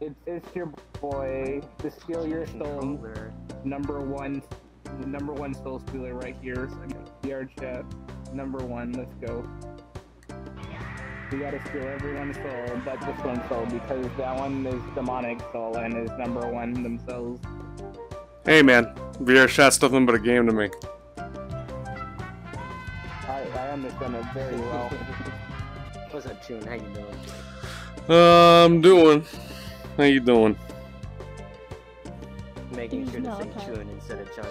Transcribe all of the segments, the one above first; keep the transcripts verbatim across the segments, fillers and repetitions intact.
It's it's your boy, the steal your soul, number one, number one soul stealer right here. So I mean, VRChat, number one. Let's go. We gotta steal everyone's soul, but this one's soul because that one is demonic soul and is number one themselves. Hey man, VRChat's nothing but a game to me. I I understand it very well. What's up, June? How you doing? Uh, I'm doing. How you doing? Making sure to say Chun instead of Chun.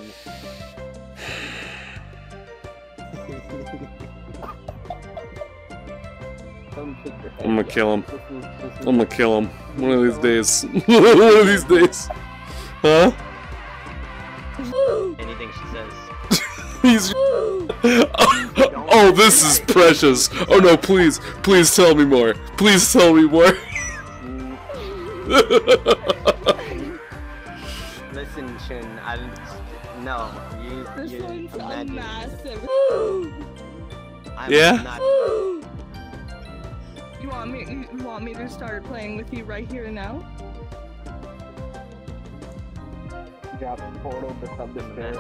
I'm gonna kill him. I'm gonna kill him. One of these days. One of these days. Huh? Anything she says. He's. Oh, oh, this is precious. Oh no, please. Please tell me more. Please tell me more. Listen, Shin, I no, you, you I'm massive. I'm yeah. Not... You want me? You want me to start playing with you right here and now? Drop the portal to sub this bear.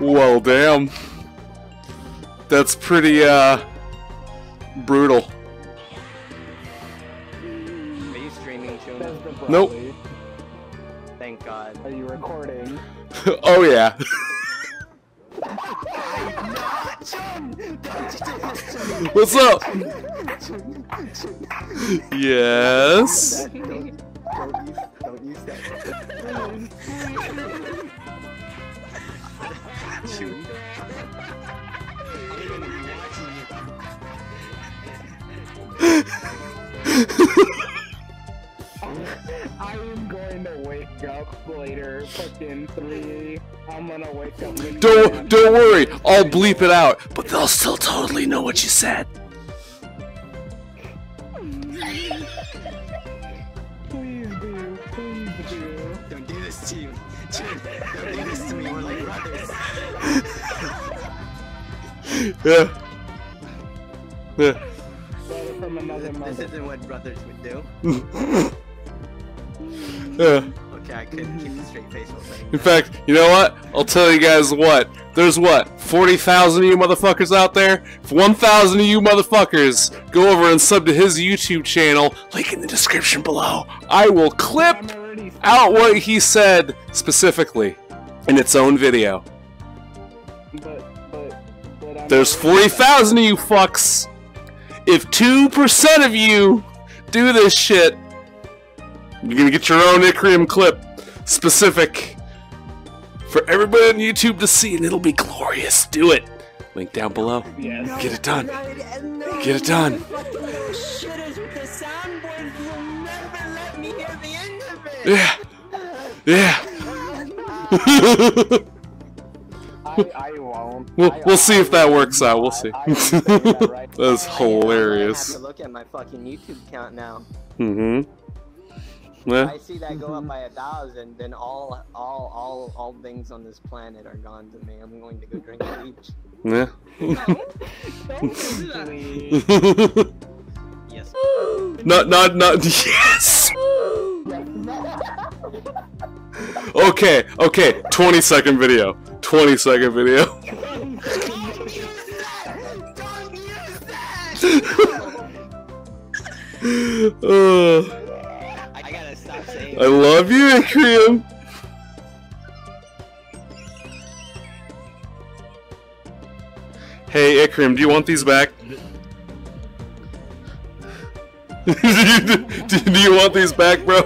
Well, damn. That's pretty uh. brutal. Are you streaming, Chun? Nope. Thank God. Are you recording? Oh yeah. What's up? Yes. Don't use, don't use that. Chun. I am going to wake up later, fucking three. I'm gonna wake up. Don't don't worry, I'll bleep it out, but they'll still totally know what you said. Please do, please do. Don't do this to you. Don't do this to me. We're like brothers. Yeah. Yeah. From another mother. This isn't what brothers would do. Yeah. Okay, I couldn't keep a straight face all day. In fact, you know what? I'll tell you guys what. There's what? forty thousand of you motherfuckers out there? If one thousand of you motherfuckers go over and sub to his YouTube channel, link in the description below, I will clip out what he said specifically in its own video. But, but, but there's forty thousand of you fucks. If two percent of you do this shit, you're gonna get your own Ikrium clip, specific, for everybody on YouTube to see, and it'll be glorious. Do it. Link down below. Yes. No, get it done. No, no, get it done. Yeah. Yeah. I, I won't. We'll, I, we'll I, see I, if that works out. We'll see. I, I, that right. That's hilarious. I have to look at my fucking YouTube count now. Mm-hmm. Yeah. I see that go up by a thousand, then all, all, all, all things on this planet are gone to me. I'm going to go drink a beach. Yeah. Yes. Not, not, not. Yes. Okay, okay. Twenty second video. Twenty second video. Don't use that. Don't use that. uh. I love you, Ikrium! Hey, Ikrium, do you want these back? do, you, do, do you want these back, bro?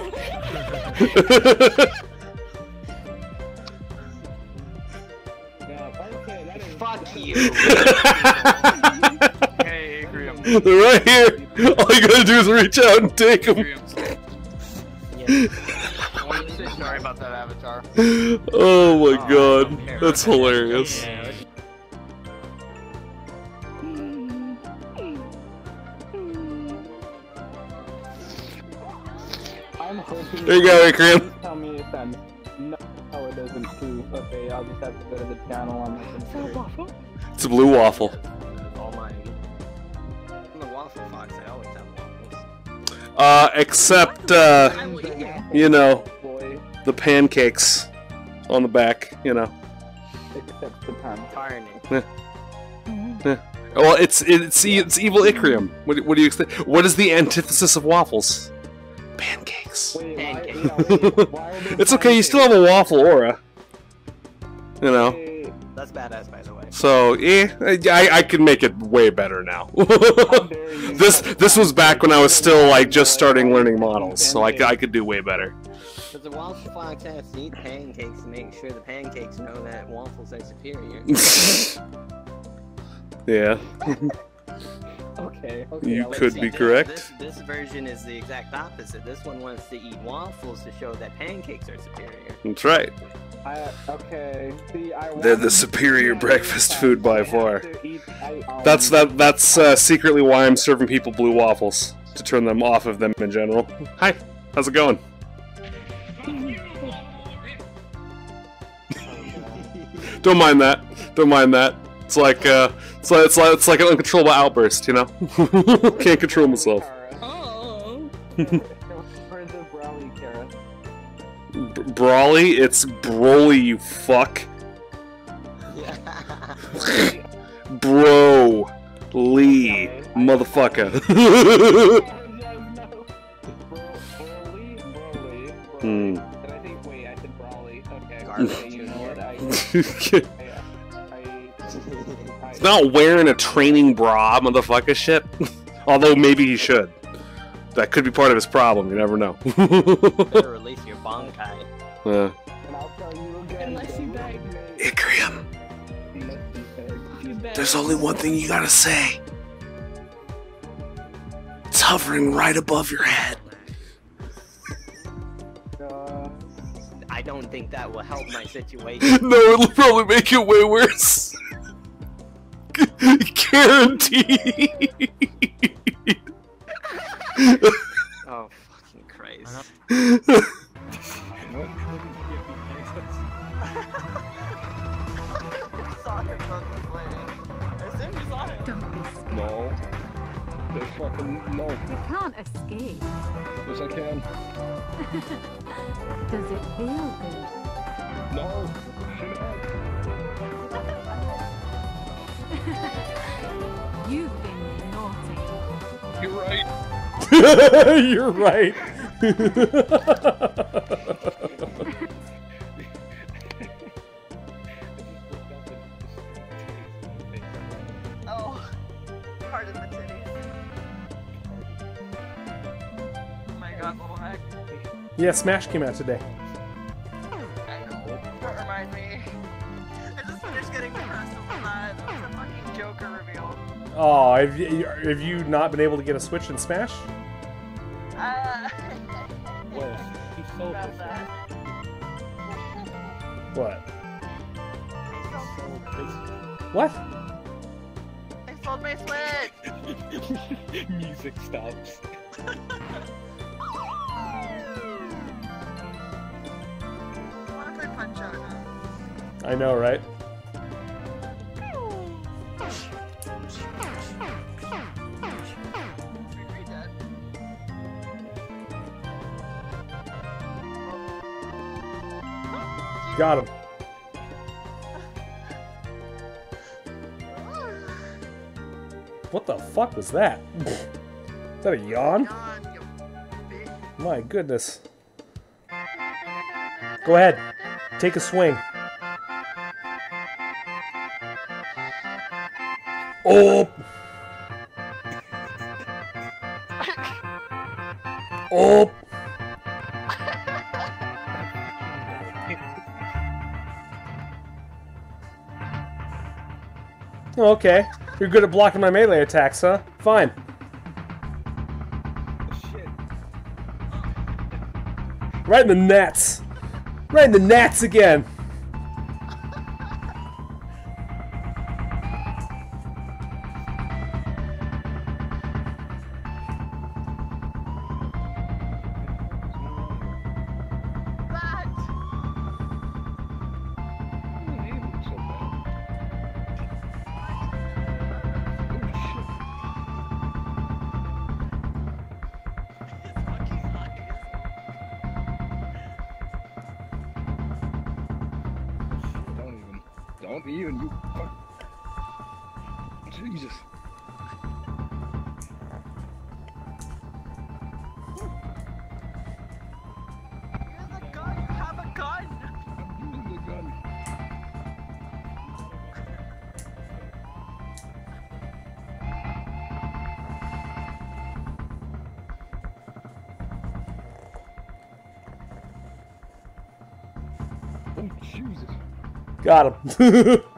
Fuck you! Hey, Ikrium. They're right here! All you gotta do is reach out and take them! Sorry about that, Avatar. Oh my oh, god, that's hilarious. Yeah. I'm hoping there you go, Ikrium. Tell me if I'm no, oh, it doesn't too. Okay, I'll just have to go to the channel on this. It's a waffle. It's a blue waffle. All mine. long for Fox. I always have long lists. Uh, except, uh, you know, the pancakes on the back, you know. Except the pancakes. Yeah. Well, it's it's it's evil Ikrium. What, what do you expect? What is the antithesis of waffles? Pancakes. Wait, pancakes. Why, wait, why it's pancakes? Okay. You still have a waffle aura. You know. That's badass, by the way. So yeah, I I can make it way better now. this this was back when I was still like just starting learning models, so I I could do way better. But the Waffle Fox has to eat pancakes to make sure the pancakes know that waffles are superior. Yeah. okay, okay. You could be correct. This, this version is the exact opposite. This one wants to eat waffles to show that pancakes are superior. That's right. I, okay. See, I they're the superior breakfast food by far. Eat, I, that's that. That's uh, secretly why I'm serving people blue waffles, to turn them off of them in general. Hi, how's it going? Don't mind that. Don't mind that. It's like, uh, it's like, it's like, it's like an uncontrollable outburst, you know? Can't control myself. Oh. Where's the Broly, Kara? Broly? It's Broly, you fuck. Yeah. Bro. Lee. Okay. Motherfucker. Broly, Broly, Broly. And I think, wait, I said Broly. Okay, garbage, you know what I... He's not wearing a training bra, motherfucker shit. Although maybe he should. That could be part of his problem, you never know. Better release your Bonkai. Yeah. And I'll tell you again. Unless you beg. Ikrium. There's only one thing you gotta say. It's hovering right above your head. Uh, I don't think that will help my situation. No, it'll probably make it way worse. Guaranteed. Oh, fucking Christ. No. They fucking no. You can't escape. Yes, I can. Does it feel good? No. Shut up. You've been naughty. You're right. You're right. Oh, part of the titties. Oh my god, little hack. Yeah, Smash came out today. I know. Don't remind me. I just finished getting depressed alive. Joker reveal. Oh, have you, have you not been able to get a Switch and Smash? Uh, well, he sold it. That. What? Sold what? I sold my Switch! Music stops. I wanna play Punch Out now. I know, right? Got him. What the fuck was that? Is that a yawn? My goodness. Go ahead. Take a swing. Oh! Oh! Okay, you're good at blocking my melee attacks, huh? Fine. Shit. Right in the nets. Right in the nets again. Don't even, you fuck. Jesus. Got him.